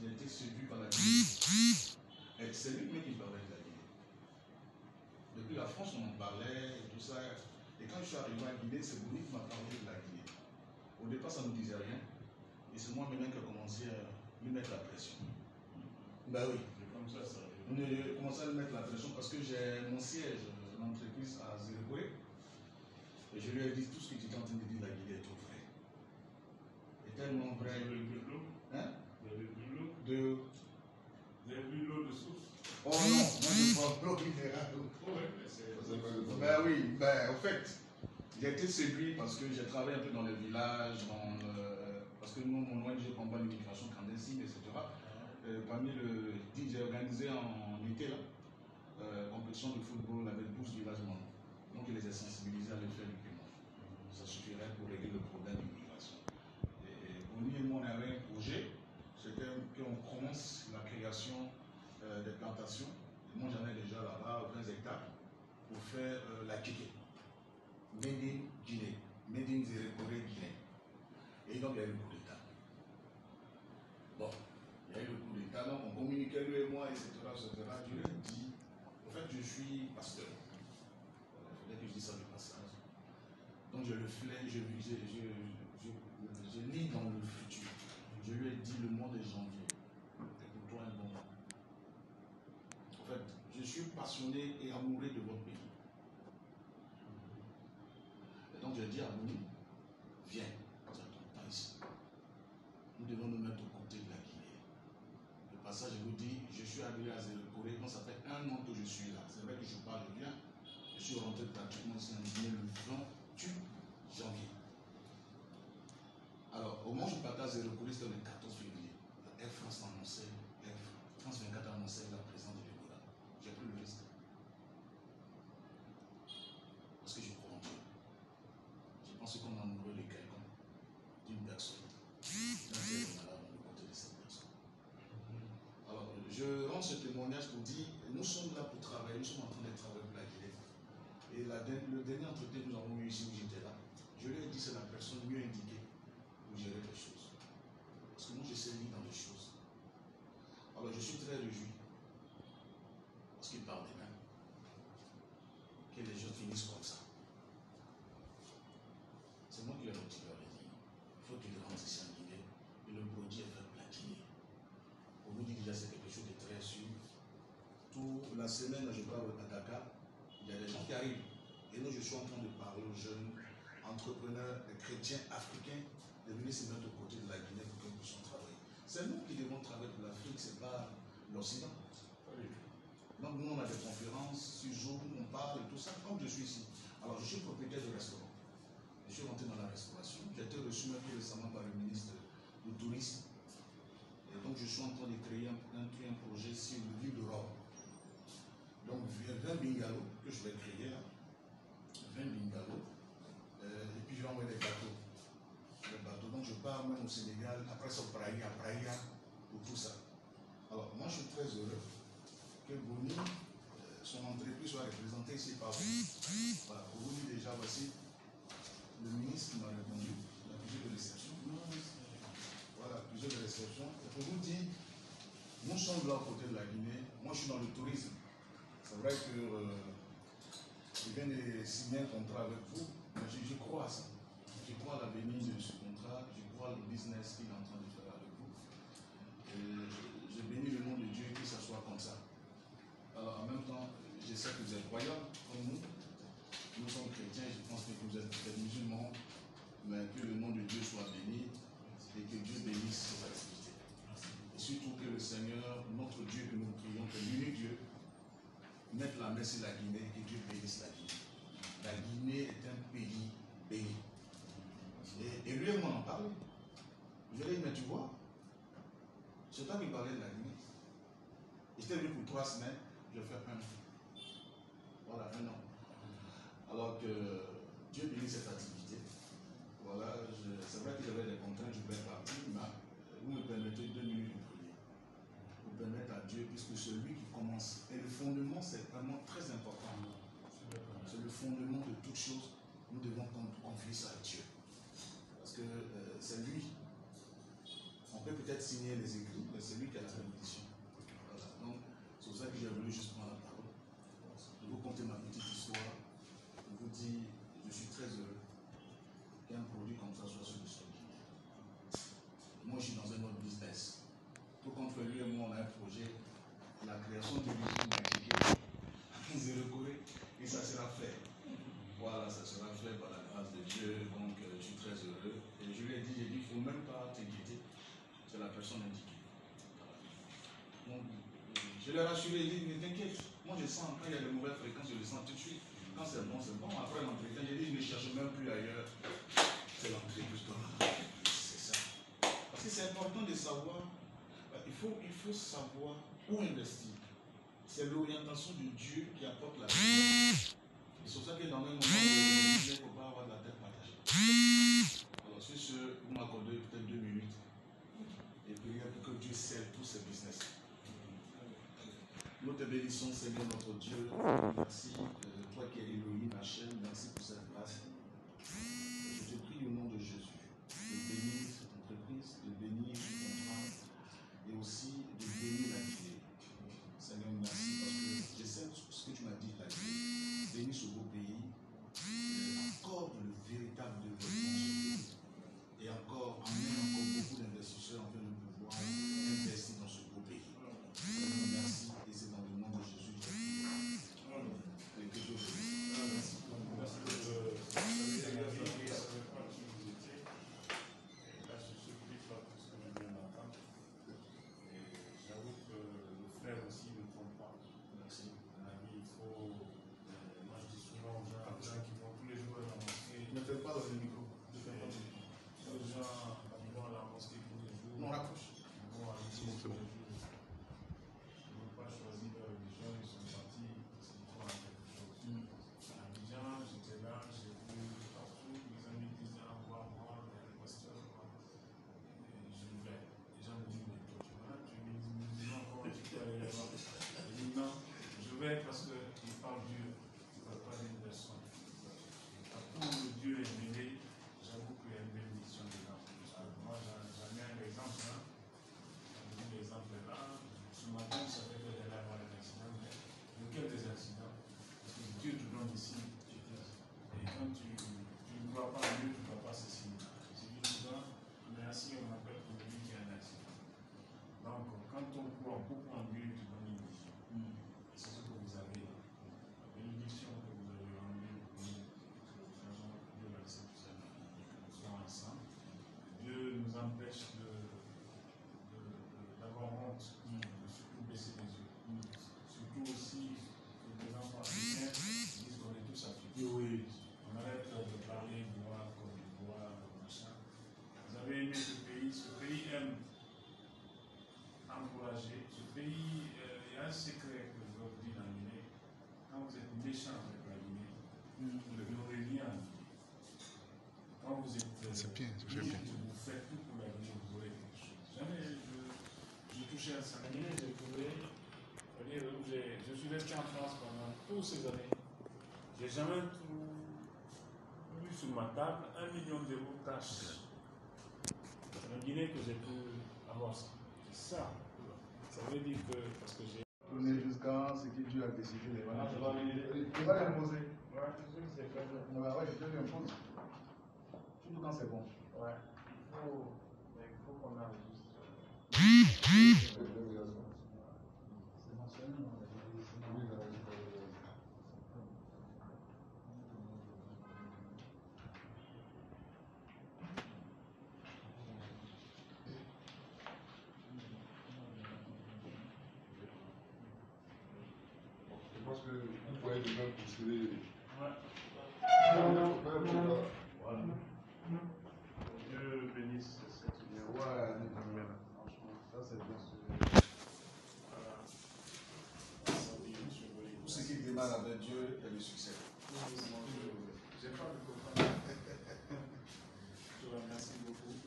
qui a été séduit par la Guinée. Et c'est lui-même qui parlait de la Guinée. Depuis la France, on en parlait, et tout ça. Et quand je suis arrivé à Guinée, c'est Boni qui m'a parlé de la Guinée. Au départ, ça ne me disait rien. Et c'est moi maintenant qui a commencé à lui mettre la pression. Ben oui. C'est comme ça, ça. J'ai commencé à lui mettre la pression parce que j'ai mon siège, mon entreprise à Zérowe. Et je lui ai dit tout ce que tu es en train de dire, la Guinée est trop vrai. Et tellement vrai. Vous avez vu l'eau? Hein? Vous avez vu l'eau? Vous avez vu l'eau de source? Oh non, moi je prends l'eau minérale. Oh oui, mais c'est. Ben oui, ben en fait, j'ai été séduit parce que j'ai travaillé un peu dans les villages, dans le... parce que nous, mon ONG combat l'immigration clandestine, etc. Parmi le DJ organisé en été, là, compétition de football avec 12 villages membres. Donc il les a sensibilisés à l'effet du paiement. Ça suffirait pour régler le problème de l'immigration. Et Boni et moi, on avait un projet, c'était qu'on commence la création des plantations. Et moi, j'en ai déjà là-bas 20 hectares pour faire la Kiké. Médine, Guinée. Médine, Nzérékoré, Guinée. Et donc il y a eu le coup d'État. Bon. Il y a eu le coup d'État, donc on communiquait lui et moi, etc. Je lui ai dit, en fait, je suis pasteur. Il fallait que je dise ça du passage. Donc je le flèche, je lis dans le futur. Je lui ai dit le mois de janvier. C'est pour toi un bon moment. En fait, je suis passionné et amoureux de votre pays. Et donc j'ai dit à Boni, viens, tu n'attends pas ici. Nous devons nous mettre au côté de la Guinée. Ça, je vous dis, je suis arrivé à Nzérékoré, ça fait un an que je suis là. C'est vrai que je parle bien. Je suis rentré pratiquement en Guinée le 28 janvier. Alors, au moment où je partais à Nzérékoré, c'était le 14 février. Air France annonçait, Air France 24 annonçait la présence de l'Ebola. J'ai pris le risque. Parce que je crois en Dieu. Je pense qu'on a amoureux de quelqu'un, d'une personne. Je rends ce témoignage pour dire, nous sommes là pour travailler, nous sommes en train de travailler pour la Guinée. Et le dernier entretien que nous avons eu ici où j'étais là, je lui ai dit c'est la personne mieux indiquée pour gérer les choses. Parce que moi je sais lire dans les choses. Alors je suis très réjoui. Parce qu'il parle des mêmes. Que les gens finissent comme ça. C'est moi qui leur ai dit, il faut qu'ils rentrent ici en Guinée et le produit est fait pour la Guinée. On vous dit déjà c'est quelque chose de très sûr. Toute la semaine, je parle à Dakar, il y a des gens qui arrivent. Et là, je suis en train de parler aux jeunes entrepreneurs, des chrétiens africains, de venir se mettre aux côtés de la Guinée pour qu'ils puissent travailler. C'est nous qui devons travailler pour l'Afrique, c'est pas l'Occident. Donc nous, on a des conférences, 6 jours, on parle et tout ça. Comme je suis ici, alors je suis propriétaire de restaurant. Je suis rentré dans la restauration. J'ai été reçu même récemment par le ministre du Tourisme. Et donc, je suis en train de créer un projet sur le livre de Rome. Donc, il y a 20 bungalows que je vais créer là. 20 bungalows. Et puis, je vais envoyer des bateaux. Donc, je pars même au Sénégal, après ça, Praia, pour tout ça. Alors, moi, je suis très heureux que Boni, son entreprise soit représentée ici par vous. Voilà, pour vous dire déjà, voici le ministre qui m'a répondu, il a plusieurs réceptions. Voilà, plusieurs réceptions. Et pour vous dire, nous sommes là aux côtés de la Guinée. Moi, je suis dans le tourisme. C'est vrai que je viens de signer un contrat avec vous. Mais je crois à ça. Je crois à l'avenir de ce contrat. Je crois au business qu'il est en train de faire avec vous. Et je bénis le nom de Dieu que ça soit comme ça. Alors, en même temps, je sais que vous êtes croyants, comme nous. Nous sommes chrétiens. Je pense que vous êtes musulmans. Mais que le nom de Dieu soit béni. Et que Dieu bénisse vos activités. Et surtout que le Seigneur, notre Dieu que nous prions, que l'unique Dieu, mette la main sur la Guinée et que Dieu bénisse la Guinée. La Guinée est un pays béni. Et lui et moi en parle. Je lui ai dit, mais tu vois, c'est toi qui parlais de la Guinée. J'étais venu pour 3 semaines, je fais un an. Voilà, un an. Alors que Dieu bénisse cette activité. Voilà, c'est vrai que j'avais des contraintes, je ne pouvais pas plus, mais vous me permettez 2 minutes de prier. Vous permettez à Dieu, puisque celui qui commence. Et le fondement, c'est vraiment très important. C'est le fondement de toute chose. Nous devons confier ça à Dieu. Parce que c'est lui. On peut peut-être signé les écrits, mais c'est lui qui a tiré l'édition. Voilà. Donc, c'est pour ça que j'ai voulu juste prendre la parole. Je vous conter ma petite histoire. Je vous dis, je suis très heureux qu'un produit comme ça soit sur le stock. Moi, je suis dans un autre business. Tout contre lui et moi, on a un projet. La création de l'usine à Kiké, à Nzérékoré, et ça sera fait. Voilà, ça sera fait par la grâce de Dieu, donc je suis très heureux. Et je lui ai dit, il ne faut même pas t'inquiéter, c'est la personne indiquée. Voilà. Donc, je l'ai rassuré, il dit, mais t'inquiète, moi je sens, quand il y a de mauvaises fréquences, je le sens tout de suite. Quand c'est bon, c'est bon. Après l'entretien, j'ai dit, je ne cherche même plus ailleurs. C'est l'entreprise, c'est ça. Parce que c'est important de savoir, il faut savoir où investir. C'est l'orientation de Dieu qui apporte la vie. C'est pour ça que dans un moment, il ne faut pas avoir de la tête partagée. Alors, sur ce, vous m'accordez peut-être 2 minutes et priez pour que Dieu serve tous ses business. Nous te bénissons, Seigneur notre Dieu. Merci, toi qui es Élohim, Hachem, merci pour cette grâce. Je te prie au nom de Jésus de bénir cette entreprise, de bénir ton travail et aussi de bénir la Guinée. Seigneur, merci parce que je sais ce que tu m'as dit la Guinée. Bénis ce beau pays, accorde le véritable développement et encore amène beaucoup d'investisseurs afin de pouvoir investir dans ce beau pays. Merci et c'est dans le nom de Jésus que c'est bien, c'est bien. Vous faites tout pour la vie, vous aurez quelque chose. Jamais je touchais à ça. J'ai trouvé, je suis resté en France pendant toutes ces années. J'ai jamais eu sur ma table 1 million d'euros cash. C'est en Guinée que j'ai pu avoir ça. C'est ça. Ça veut dire que parce que j'ai tourné jusqu'à ce que Dieu a décidé de voilà. Je vais l'imposer. Voilà, c'est sûr que c'est fait. Ouais, je vais l'imposer. Tout quand c'est bon. Ouais. Il faut qu'on arrive juste. C'est mentionné dans la vidéo. Je pense que vous pouvez déjà pousser. Avec Dieu et le succès. J'ai pas de copain. Je vous remercie beaucoup.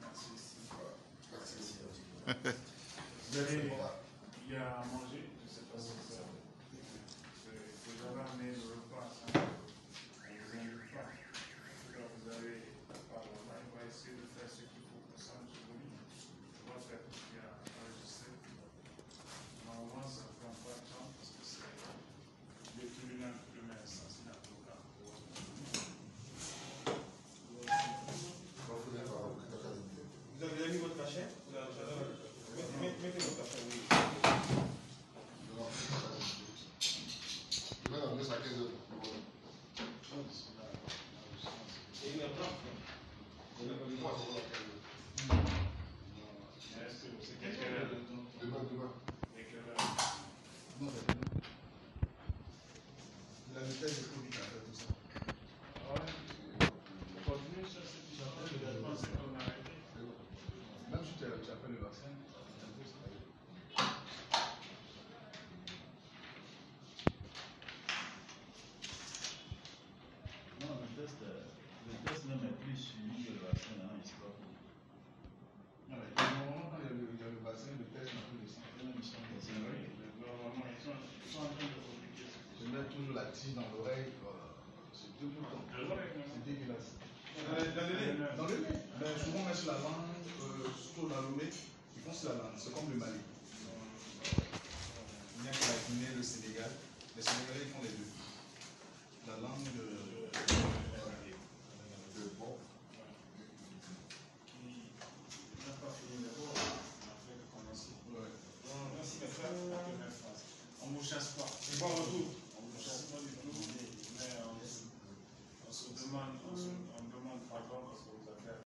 Merci. Vous allez y a à manger, je ne sais pas si c'est ça. Vous avez amené le repas sans vous invite pas. Vous avez la parole. On va essayer de faire ce qu'il faut pour ça, je vous dis. cachet. Mettez le cachet, oui. Je vais l'emmener à 15 heures. Et il est propre. Il n'a pas eu de quoi. Est-ce que c'est quelqu'un là? Demain. Et quelle heure? Non, c'est demain. La vitesse est trop vite à faire tout ça. Ah ouais? On continue sur ce que j'appelle le vaccin, c'est qu'on a arrêté. Même si tu appelles le vaccin, c'est un peu ça. Non, le test même est plus suivi que le vaccin, hein, il se voit. Non, mais normalement, quand il y a le vaccin, le test n'a plus de sens. C'est vrai, normalement, ils sont en train de compliquer. Je mets toujours la tige dans l'oreille, c'est tout le temps. C'est dégueulasse. Dans le nez. Souvent, on met sur la langue, surtout dans le nez, ils font sur la langue. C'est comme le Mali. Il n'y a que la Guinée, le Sénégal. Les Sénégalais, ils font les deux. La langue de...